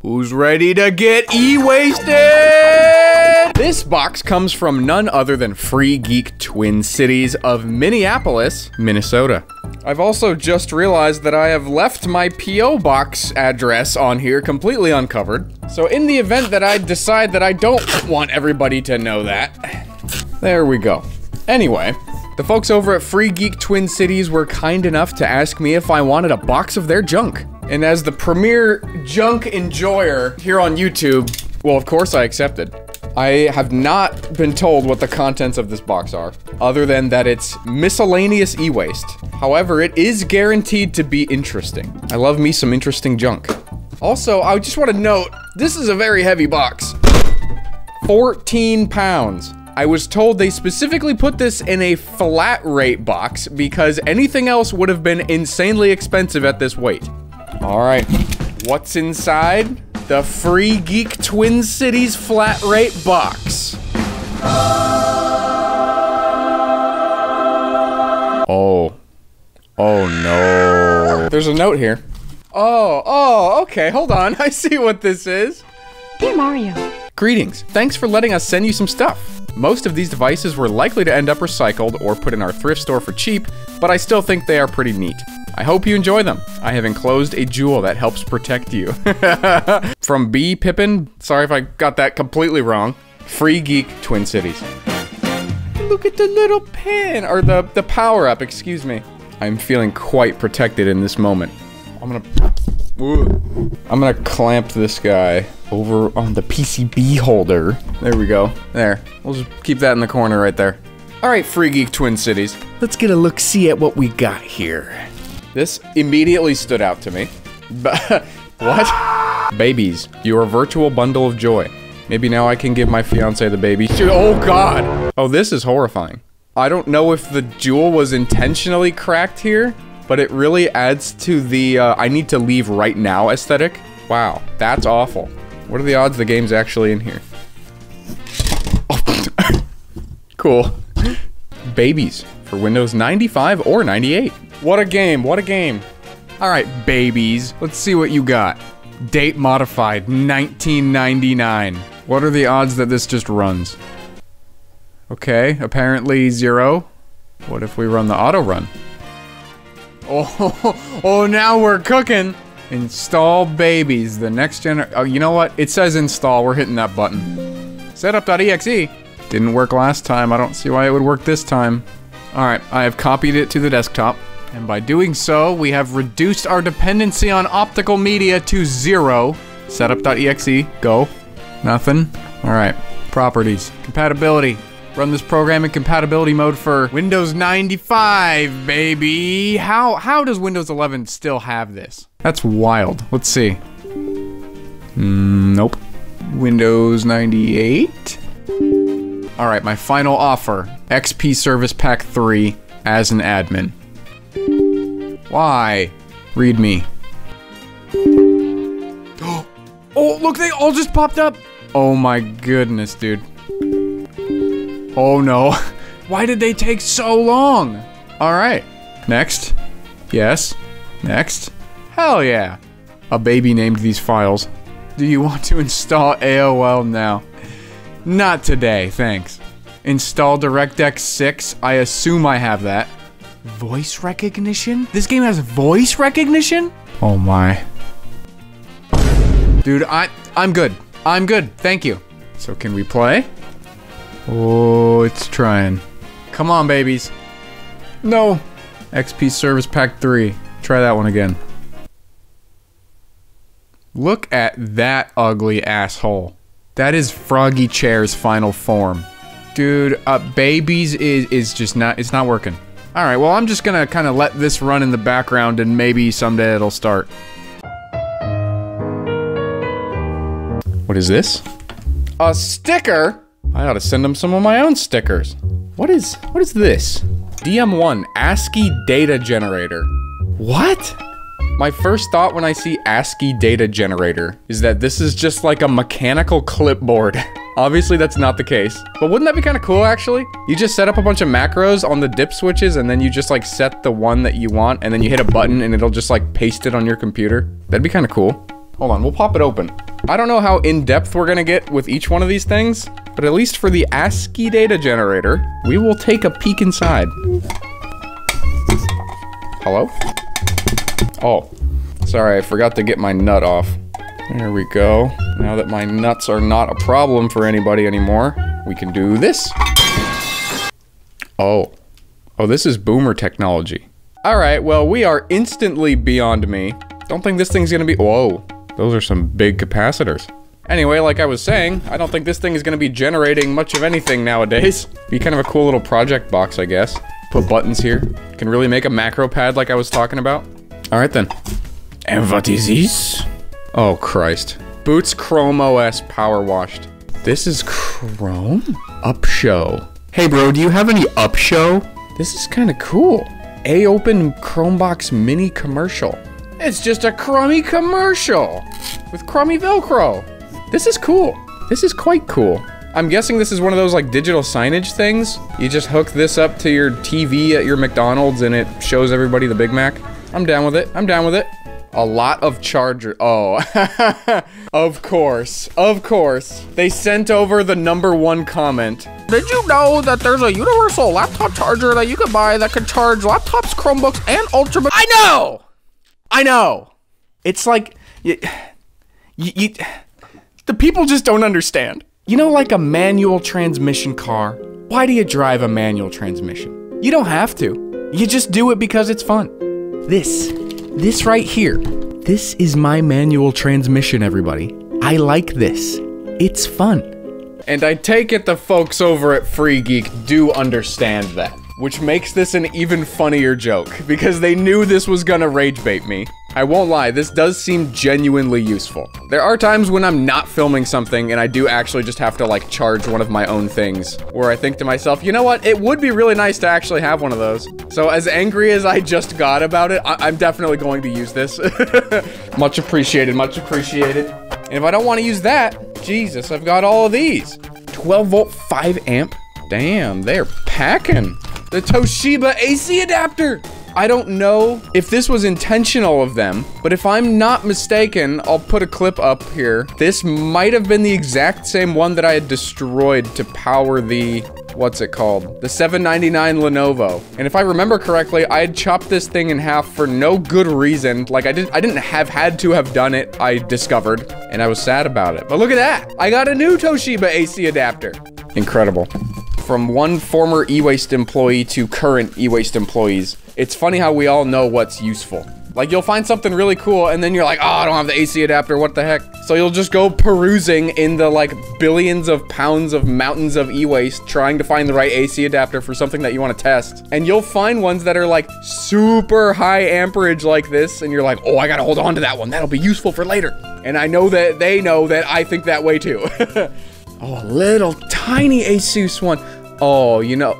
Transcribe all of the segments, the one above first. Who's ready to get e-wasted? This box comes from none other than Free Geek Twin Cities of Minneapolis, Minnesota. I've also just realized that I have left my P.O. box address on here completely uncovered. So in the event that I decide that I don't want everybody to know that, there we go. Anyway, the folks over at Free Geek Twin Cities were kind enough to ask me if I wanted a box of their junk. And as the premier junk enjoyer here on YouTube, well, of course I accepted. I have not been told what the contents of this box are, other than that it's miscellaneous e-waste. However, it is guaranteed to be interesting. I love me some interesting junk. Also, I just want to note, this is a very heavy box. 14 pounds. I was told they specifically put this in a flat rate box because anything else would have been insanely expensive at this weight. All right, what's inside? The Free Geek Twin Cities flat rate box. Oh. Oh no. There's a note here. Oh, okay, hold on. I see what this is. Dear Mario. Greetings. Thanks for letting us send you some stuff. Most of these devices were likely to end up recycled or put in our thrift store for cheap, but I still think they are pretty neat. I hope you enjoy them. I have enclosed a jewel that helps protect you. From B. Pippin, sorry if I got that completely wrong. Free Geek Twin Cities. Look at the little pin, or the power-up, excuse me. I'm feeling quite protected in this moment. I'm gonna clamp this guy over on the PCB holder. There we go, there. We'll just keep that in the corner right there. All right, Free Geek Twin Cities. Let's get a look-see at what we got here. This immediately stood out to me. What? Babies, your virtual bundle of joy. Maybe now I can give my fiance the baby. Oh God! Oh, this is horrifying. I don't know if the jewel was intentionally cracked here, but it really adds to the I need to leave right now aesthetic. Wow, that's awful. What are the odds the game's actually in here? Oh. Cool. Babies for Windows 95 or 98. What a game, what a game. All right, babies, let's see what you got. Date modified, 1999. What are the odds that this just runs? Okay, apparently 0. What if we run the auto run? Oh, now we're cooking. Install babies, the next gen. Oh, you know what? It says install, we're hitting that button. Setup.exe. Didn't work last time, I don't see why it would work this time. All right, I have copied it to the desktop. And by doing so, we have reduced our dependency on optical media to 0. Setup.exe, go. Nothing. All right, properties. Compatibility. Run this program in compatibility mode for Windows 95, baby. How does Windows 11 still have this? That's wild. Let's see. Nope. Windows 98? All right, my final offer. XP Service Pack 3 as an admin. Why? Read me. Oh, look, they all just popped up. Oh my goodness, dude. Oh no. Why did they take so long? All right. Next. Yes. Next. Hell yeah. A baby named these files. Do you want to install AOL now? Not today, thanks. Install DirectX 6. I assume I have that. Voice recognition? This game has voice recognition? Oh my. Dude, I'm good. I'm good, thank you. So can we play? Oh, it's trying. Come on, babies. No. XP Service Pack 3. Try that one again. Look at that ugly asshole. That is Froggy Chair's final form. Dude, babies is just not, it's not working. All right, well, I'm just gonna kind of let this run in the background and maybe someday it'll start. What is this? A sticker? I ought to send them some of my own stickers. What is this? DM1, ASCII data generator. What? My first thought when I see ASCII data generator is that this is just like a mechanical clipboard. Obviously, that's not the case. But wouldn't that be kind of cool, actually? You just set up a bunch of macros on the dip switches, and then you just, like, set the one that you want, and then you hit a button, and it'll just, like, paste it on your computer. That'd be kind of cool. Hold on, we'll pop it open. I don't know how in-depth we're gonna get with each one of these things, but at least for the ASCII data generator, we will take a peek inside. Hello? Oh, sorry, I forgot to get my nut off. There we go. Now that my nuts are not a problem for anybody anymore, we can do this. Oh. Oh, this is boomer technology. All right, well, we are instantly beyond me. Don't think this thing's gonna be... Whoa. Those are some big capacitors. Anyway, like I was saying, I don't think this thing is gonna be generating much of anything nowadays. Be kind of a cool little project box, I guess. Put buttons here. Can really make a macro pad like I was talking about. All right, then. And what is this? Oh, Christ. Boots Chrome OS power washed. This is Chrome? Upshow. Hey, bro, do you have any Upshow? This is kind of cool. A-Open Chromebox Mini commercial. It's just a crummy commercial with crummy Velcro. This is cool. This is quite cool. I'm guessing this is one of those like digital signage things. You just hook this up to your TV at your McDonald's and it shows everybody the Big Mac. I'm down with it. I'm down with it. A lot of charger. Oh, of course. Of course. They sent over the #1 comment. Did you know that there's a universal laptop charger that you can buy that can charge laptops, Chromebooks, and Ultrabooks? I know! I know! It's like... the people just don't understand. You know, like a manual transmission car? Why do you drive a manual transmission? You don't have to. You just do it because it's fun. This right here, this is my manual transmission, everybody. I like this. It's fun. And I take it the folks over at Free Geek do understand that, which makes this an even funnier joke because they knew this was gonna rage bait me. I won't lie, this does seem genuinely useful. There are times when I'm not filming something and I do actually just have to like charge one of my own things where I think to myself, you know what? It would be really nice to actually have one of those. So as angry as I just got about it, I'm definitely going to use this. Much appreciated, much appreciated. And if I don't want to use that, Jesus, I've got all of these. 12 volt, 5 amp. Damn, they're packing. The Toshiba AC adapter. I don't know if this was intentional of them, but if I'm not mistaken, I'll put a clip up here. This might have been the exact same one that I had destroyed to power the, what's it called? The 799 Lenovo. And if I remember correctly, I had chopped this thing in half for no good reason. Like I didn't had to have done it, I discovered, and I was sad about it. But look at that, I got a new Toshiba AC adapter. Incredible. From one former e-waste employee to current e-waste employees. It's funny how we all know what's useful. Like you'll find something really cool and then you're like, oh, I don't have the AC adapter, what the heck? So you'll just go perusing in the like billions of pounds of mountains of e-waste trying to find the right AC adapter for something that you want to test. And you'll find ones that are like super high amperage like this and you're like, oh, I gotta hold on to that one. That'll be useful for later. And I know that they know that I think that way too. Oh, a little tiny Asus one. Oh, you know,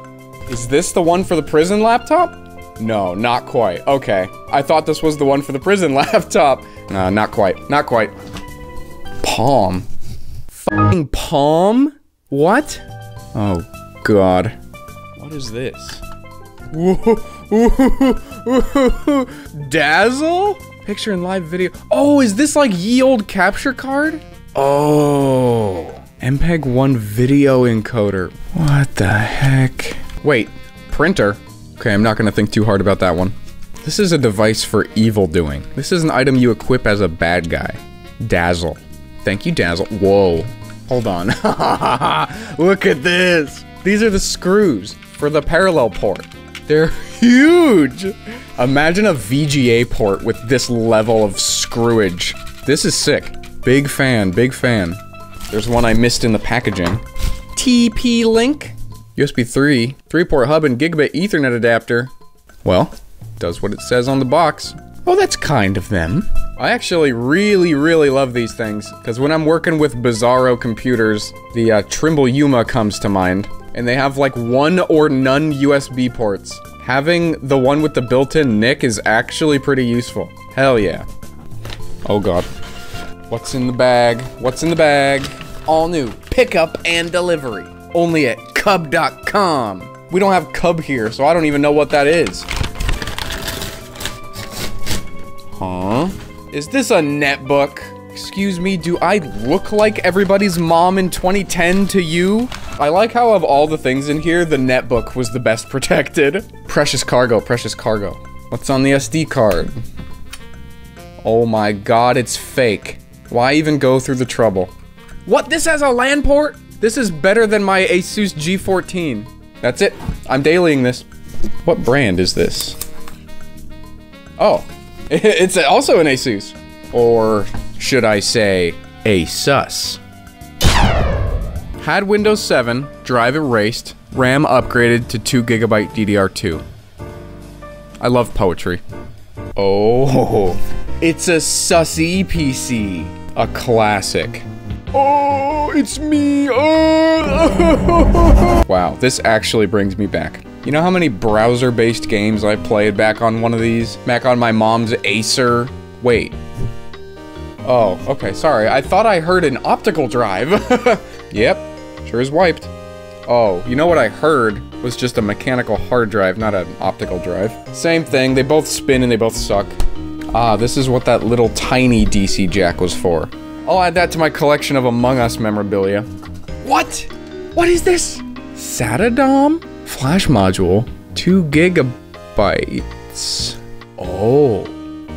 is this the one for the prison laptop? No, not quite. Okay. I thought this was the one for the prison laptop. No, not quite. Not quite. Palm. Fucking Palm? What? Oh, God. What is this? Dazzle? Picture in live video. Oh, is this like ye olde capture card? Oh. MPEG-1 video encoder. What the heck? Wait, printer? Okay, I'm not gonna think too hard about that one. This is a device for evil doing. This is an item you equip as a bad guy. Dazzle. Thank you, Dazzle. Whoa. Hold on. Look at this. These are the screws for the parallel port. They're huge. Imagine a VGA port with this level of screwage. This is sick. Big fan, big fan. There's one I missed in the packaging. TP-Link. USB 3, 3-port hub and gigabit ethernet adapter. Well, does what it says on the box. Oh, that's kind of them. I actually really, really love these things because when I'm working with bizarro computers, the Trimble Yuma comes to mind and they have like one or none USB ports. Having the one with the built-in NIC is actually pretty useful. Hell yeah. Oh God. What's in the bag? What's in the bag? all new pickup and delivery, only at Cub.com. We don't have Cub here, so I don't even know what that is. Huh? Is this a netbook? Excuse me, do I look like everybody's mom in 2010 to you? I like how of all the things in here, the netbook was the best protected. Precious cargo, precious cargo. What's on the SD card? Oh my god, it's fake. Why even go through the trouble? What, this has a LAN port? This is better than my Asus G14. That's it, I'm dailying this. What brand is this? Oh, it's also an Asus. Or should I say, Asus. Had Windows 7, drive erased, RAM upgraded to 2GB DDR2. I love poetry. Oh, it's a sussy PC. A classic. Oh, it's me. Oh. Wow, this actually brings me back. You know how many browser-based games I played back on one of these? Back on my mom's Acer? Wait. Oh, okay, sorry. I thought I heard an optical drive. Yep, sure is wiped. Oh, you know what I heard was just a mechanical hard drive, not an optical drive. Same thing, they both spin and they both suck. Ah, this is what that little tiny DC jack was for. I'll add that to my collection of Among Us memorabilia. What? What is this? SATADOM? Flash module, 2 gigabytes. Oh,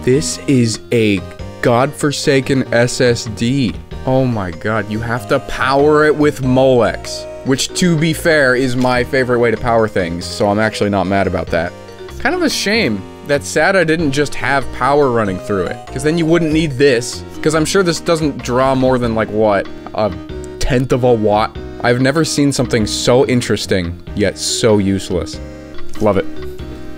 this is a godforsaken SSD. Oh my god, you have to power it with Molex, which to be fair is my favorite way to power things, so I'm actually not mad about that. Kind of a shame that SATA didn't just have power running through it, because then you wouldn't need this, because I'm sure this doesn't draw more than like what, 1/10 of a watt? I've never seen something so interesting, yet so useless. Love it.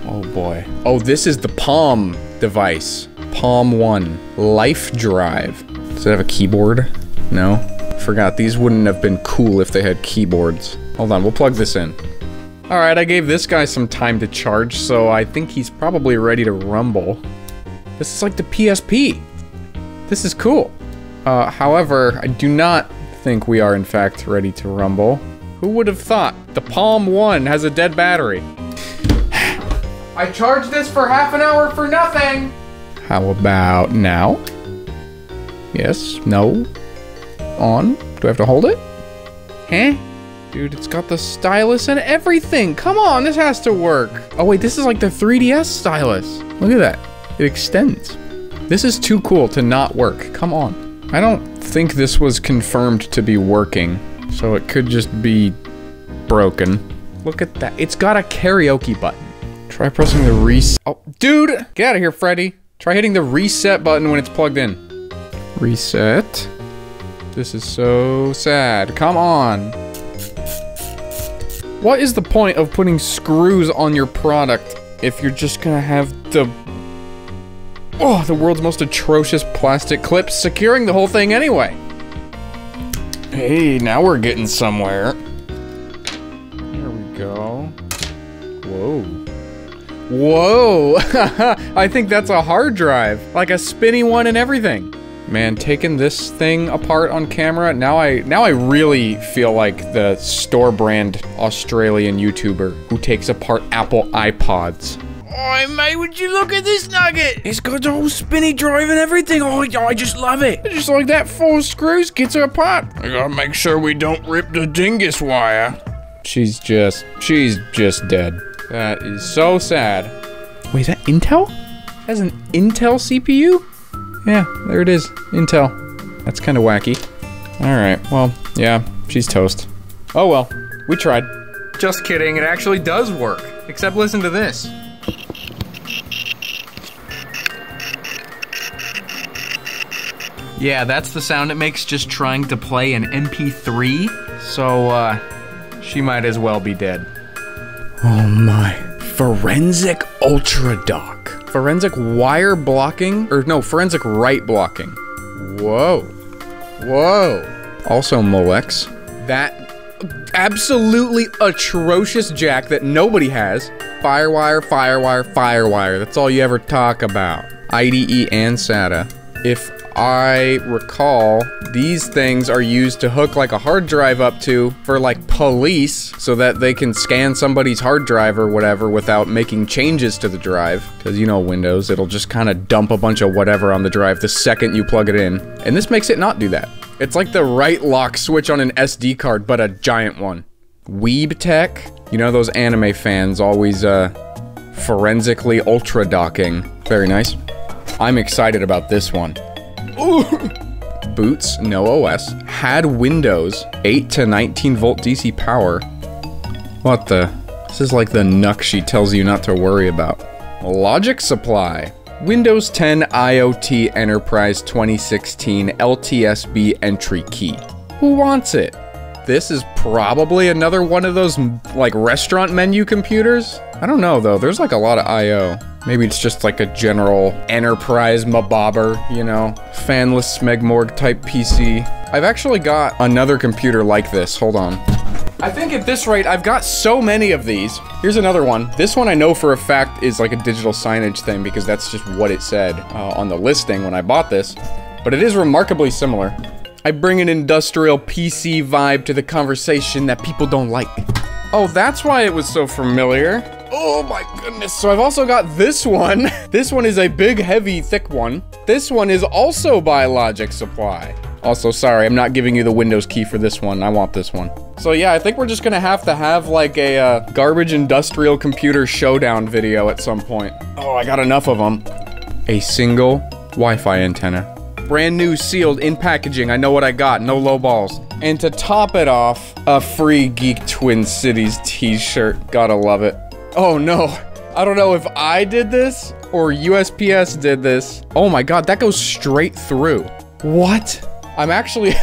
Oh boy. Oh, this is the Palm device. Palm One, LifeDrive. Does it have a keyboard? No? Forgot, these wouldn't have been cool if they had keyboards. Hold on, we'll plug this in. Alright, I gave this guy some time to charge, so I think he's probably ready to rumble. This is like the PSP. This is cool. However, I do not think we are in fact ready to rumble. Who would have thought? The Palm One has a dead battery. I charged this for half an hour for nothing! How about now? Yes, no, on. Do I have to hold it? Huh? Dude, it's got the stylus and everything. Come on, this has to work. Oh wait, this is like the 3DS stylus. Look at that, it extends. This is too cool to not work, come on. I don't think this was confirmed to be working, so it could just be broken. Look at that, it's got a karaoke button. Try pressing the reset. Oh, dude, get out of here, Freddy. Try hitting the reset button when it's plugged in. Reset. This is so sad. Come on. What is the point of putting screws on your product if you're just gonna have the... Oh, the world's most atrocious plastic clips securing the whole thing anyway. Hey, now we're getting somewhere. There we go. Whoa. Whoa, I think that's a hard drive, like a spinny one and everything. Man, taking this thing apart on camera, now I really feel like the store brand Australian YouTuber who takes apart Apple iPods. Oh mate, would you look at this nugget? It's got the whole spinny drive and everything. Oh, I just love it. Just like that, 4 screws gets it apart. I gotta make sure we don't rip the dingus wire. She's just dead. That is so sad. Wait, is that Intel? It has an Intel CPU? Yeah, there it is, Intel. That's kind of wacky. All right, well, yeah, she's toast. Oh well, we tried. Just kidding, it actually does work. Except listen to this. Yeah, that's the sound it makes just trying to play an MP3. So, she might as well be dead. Oh my. Forensic UltraDoc. Forensic Wire Blocking? Or no, Forensic Write Blocking. Whoa. Whoa. Also Molex. That absolutely atrocious jack that nobody has. Firewire, Firewire, Firewire. That's all you ever talk about. IDE and SATA. If I recall, these things are used to hook like a hard drive up to for like police so that they can scan somebody's hard drive or whatever without making changes to the drive. Because you know Windows, it'll just kind of dump a bunch of whatever on the drive the second you plug it in. And this makes it not do that. It's like the write lock switch on an SD card, but a giant one. Weeb tech? You know those anime fans always forensically ultra-docking. Very nice. I'm excited about this one. Ooh. Boots, no OS, had Windows, 8 to 19 volt DC power. What the? This is like the NUC she tells you not to worry about. Logic Supply. Windows 10 IoT Enterprise 2016 LTSB entry key. Who wants it? This is probably another one of those, like, restaurant menu computers? I don't know, though. There's, like, a lot of I.O. Maybe it's just, like, a general enterprise mabobber, you know? Fanless smegmorg type PC. I've actually got another computer like this. Hold on. I think at this rate, I've got so many of these. Here's another one. This one I know for a fact is, like, a digital signage thing because that's just what it said on the listing when I bought this. But it is remarkably similar. I bring an industrial PC vibe to the conversation that people don't like. Oh, that's why it was so familiar. Oh my goodness. So I've also got this one. This one is a big, heavy, thick one. This one is also by Logic Supply. Also, sorry, I'm not giving you the Windows key for this one. I want this one. So yeah, I think we're just gonna have to have like a garbage industrial computer showdown video at some point. Oh, I got enough of them. A single Wi-Fi antenna. Brand new, sealed, in packaging. I know what I got, no low balls. And to top it off, a Free Geek Twin Cities t-shirt. Gotta love it. Oh no, I don't know if I did this or USPS did this. Oh my God, that goes straight through. What? I'm actually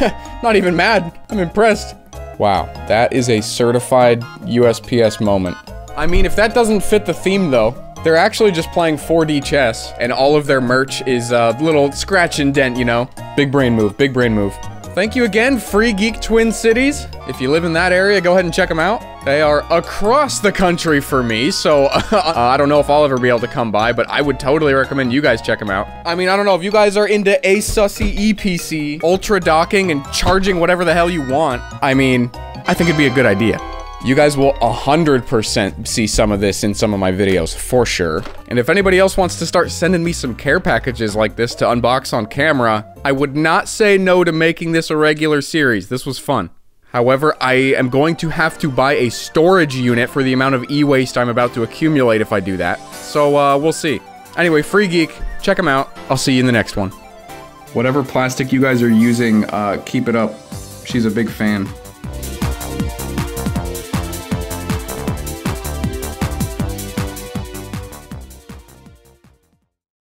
not even mad, I'm impressed. Wow, that is a certified USPS moment. I mean, if that doesn't fit the theme though, they're actually just playing 4D chess, and all of their merch is a little scratch and dent, you know? Big brain move, big brain move. Thank you again, Free Geek Twin Cities. If you live in that area, go ahead and check them out. They are across the country for me, so I don't know if I'll ever be able to come by, but I would totally recommend you guys check them out. I mean, I don't know if you guys are into ASUSy EPC, ultra docking, and charging whatever the hell you want. I mean, I think it'd be a good idea. You guys will 100% see some of this in some of my videos, for sure. And if anybody else wants to start sending me some care packages like this to unbox on camera, I would not say no to making this a regular series. This was fun. However, I am going to have to buy a storage unit for the amount of e-waste I'm about to accumulate if I do that. So, we'll see. Anyway, Free Geek, check them out. I'll see you in the next one. Whatever plastic you guys are using, keep it up. She's a big fan.